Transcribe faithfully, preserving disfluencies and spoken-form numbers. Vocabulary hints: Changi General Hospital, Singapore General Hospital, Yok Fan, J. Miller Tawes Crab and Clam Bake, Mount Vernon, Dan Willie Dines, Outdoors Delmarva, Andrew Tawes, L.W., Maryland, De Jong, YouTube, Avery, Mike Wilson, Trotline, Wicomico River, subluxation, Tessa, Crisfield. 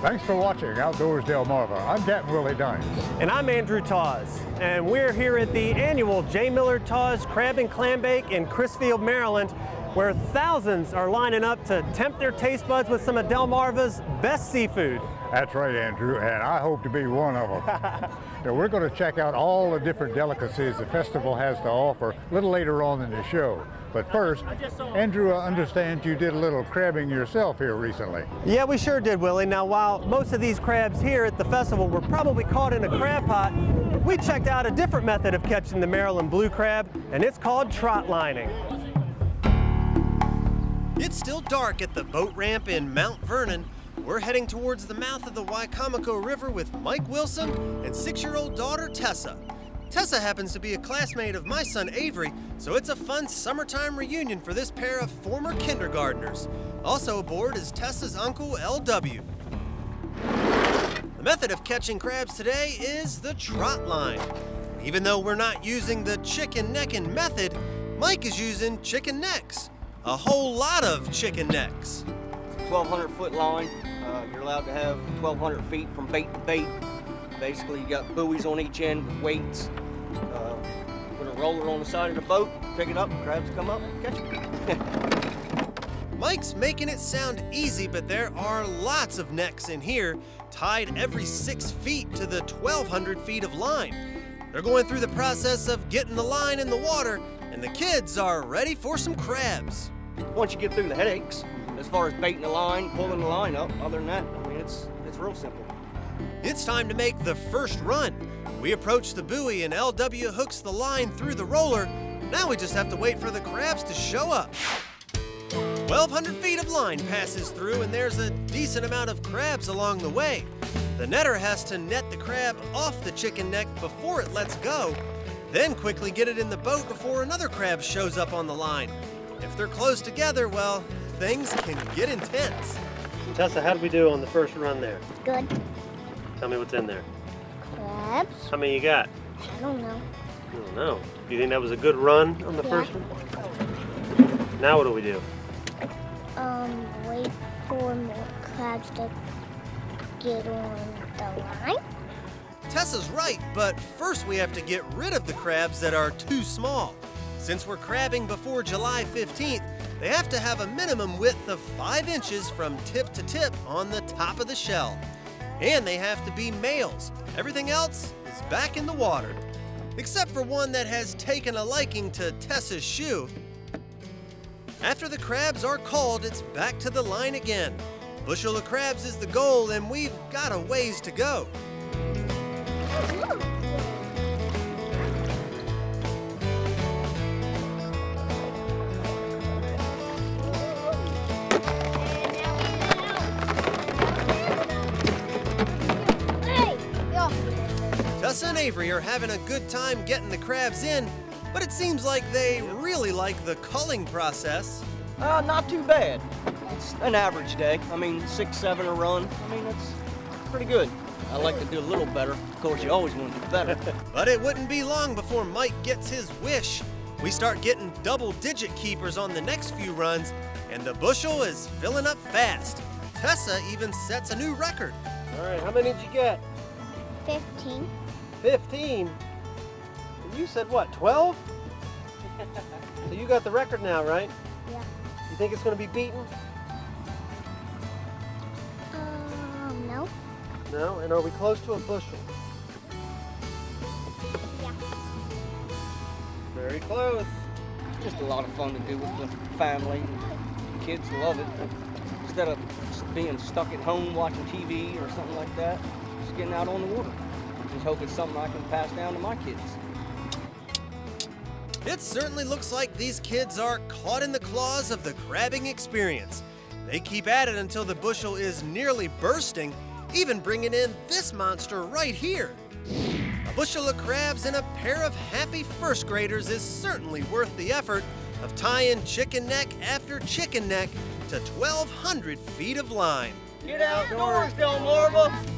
Thanks for watching Outdoors Delmarva. I'm Dan Willie Dines. And I'm Andrew Tawes. And we're here at the annual J. Miller Tawes Crab and Clam Bake in Crisfield, Maryland, where thousands are lining up to tempt their taste buds with some of Delmarva's best seafood. That's right, Andrew, and I hope to be one of them. Now, we're going to check out all the different delicacies the festival has to offer a little later on in the show. But first, Andrew, I understand you did a little crabbing yourself here recently. Yeah, we sure did, Willie. Now, while most of these crabs here at the festival were probably caught in a crab pot, we checked out a different method of catching the Maryland blue crab, and it's called trotlining. It's still dark at the boat ramp in Mount Vernon. We're heading towards the mouth of the Wicomico River with Mike Wilson and six-year-old daughter Tessa. Tessa happens to be a classmate of my son Avery, so it's a fun summertime reunion for this pair of former kindergartners. Also aboard is Tessa's uncle L W The method of catching crabs today is the trot line. Even though we're not using the chicken necking method, Mike is using chicken necks. A whole lot of chicken necks. twelve hundred foot line. Uh, you're allowed to have twelve hundred feet from bait to bait. Basically, you got buoys on each end with weights. Uh, put a roller on the side of the boat, pick it up, crabs come up, catch them. Mike's making it sound easy, but there are lots of necks in here, tied every six feet to the twelve hundred feet of line. They're going through the process of getting the line in the water, and the kids are ready for some crabs. Once you get through the headaches, as far as baiting the line, pulling the line up, other than that, I mean, it's, it's real simple. It's time to make the first run. We approach the buoy and L W hooks the line through the roller. Now we just have to wait for the crabs to show up. twelve hundred feet of line passes through and there's a decent amount of crabs along the way. The netter has to net the crab off the chicken neck before it lets go, then quickly get it in the boat before another crab shows up on the line. If they're close together, well, things can get intense. Tessa, how did we do on the first run there? Good. Tell me what's in there. Crabs. How many you got? I don't know. I don't know. Do you think that was a good run on the yeah. first one? Now what do we do? Um, wait for more crabs to get on the line. Tessa's right, but first we have to get rid of the crabs that are too small. Since we're crabbing before July fifteenth, they have to have a minimum width of five inches from tip to tip on the top of the shell. And they have to be males. Everything else is back in the water, except for one that has taken a liking to Tessa's shoe. After the crabs are called, it's back to the line again. A bushel of crabs is the goal, and we've got a ways to go. Tessa and Avery are having a good time getting the crabs in, but it seems like they really like the culling process. Uh, not too bad. It's an average day. I mean, six, seven a run. I mean, it's pretty good. I like to do a little better. Of course, you always want to do better. But it wouldn't be long before Mike gets his wish. We start getting double-digit keepers on the next few runs, and the bushel is filling up fast. Tessa even sets a new record. All right, how many did you get? Fifteen. fifteen? You said what, twelve? So you got the record now, right? Yeah. You think it's going to be beaten? Um, no. No? And are we close to a bushel? Yeah. Very close. It's just a lot of fun to do with the family. The kids love it. Instead of being stuck at home watching T V or something like that, just getting out on the water. Just hope it's something I can pass down to my kids. It certainly looks like these kids are caught in the claws of the crabbing experience. They keep at it until the bushel is nearly bursting, even bringing in this monster right here. A bushel of crabs and a pair of happy first graders is certainly worth the effort of tying chicken neck after chicken neck to twelve hundred feet of line. Get outdoors, Delmarva!